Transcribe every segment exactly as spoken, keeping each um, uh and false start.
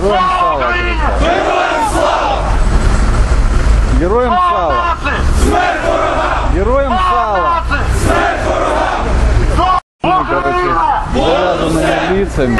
Героям слава! Героям слава! Героям слава! Смерть ворогам! Героям слава! Смерть ворогам! Ну, короче, завязанными лицами.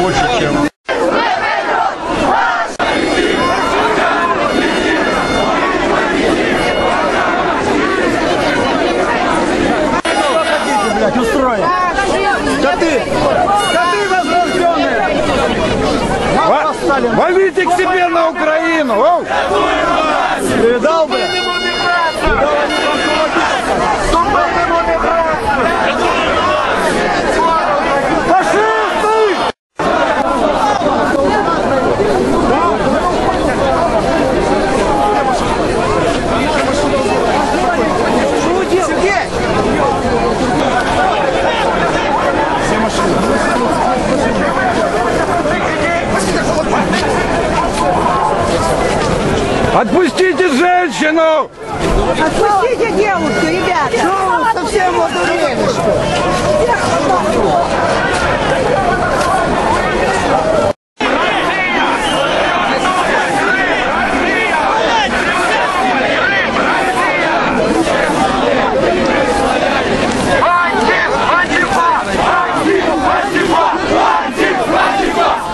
Больше, чем... Что хотите, блядь, устроим? Коты! Коты возбужденные! Вас Валите к себе на Украину! Оу! Передал бы! Отпустите женщину! Отпустите девушку, ребят! Ну, совсем вот время, что ли? Антифа! Антифа! Антифа! Антифа!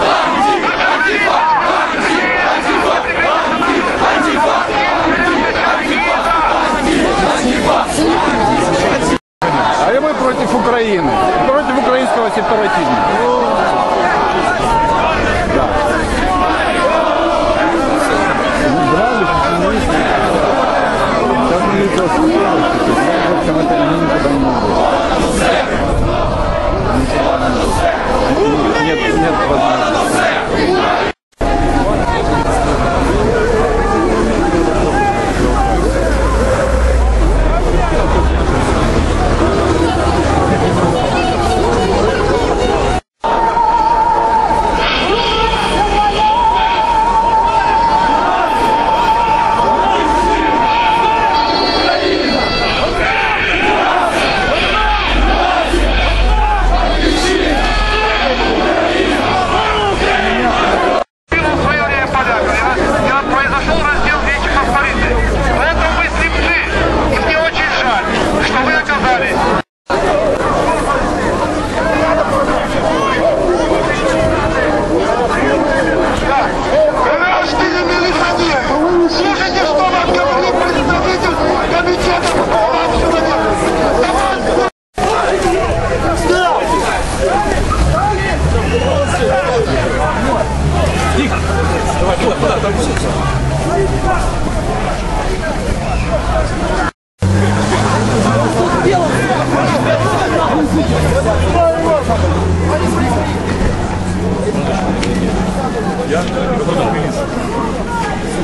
Я работаю в милиции.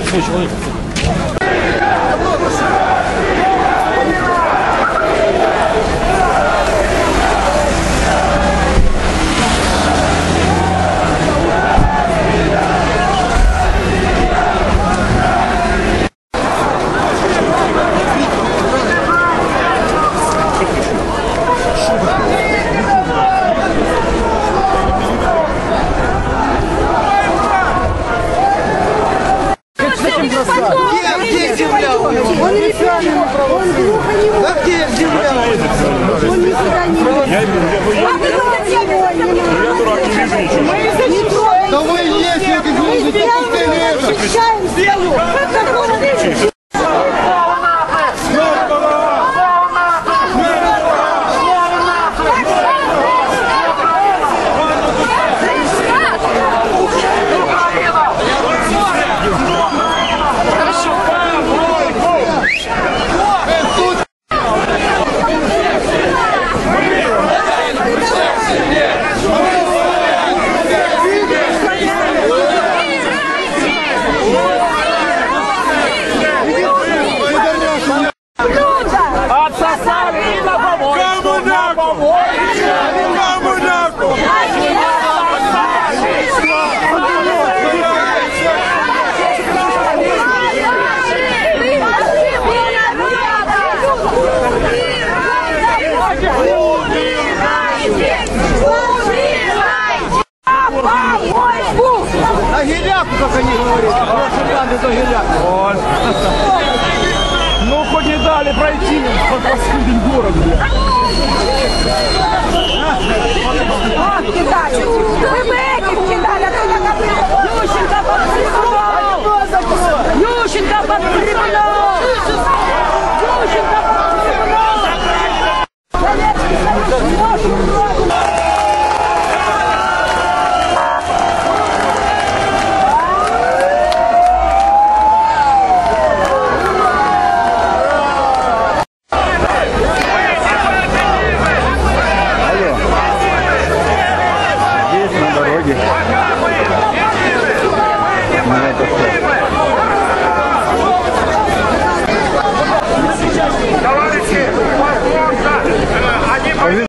Сто человек. Он реферальным управлял. Он глухо не мог. Да где земля? Он никуда не мог. Я дурак, не вижу ничего. Да вы есть, я как вы не пускали. Мы защищаем землю. Как такого не как они говорят, до геляку. Ну хоть не дали пройти под раскудень город.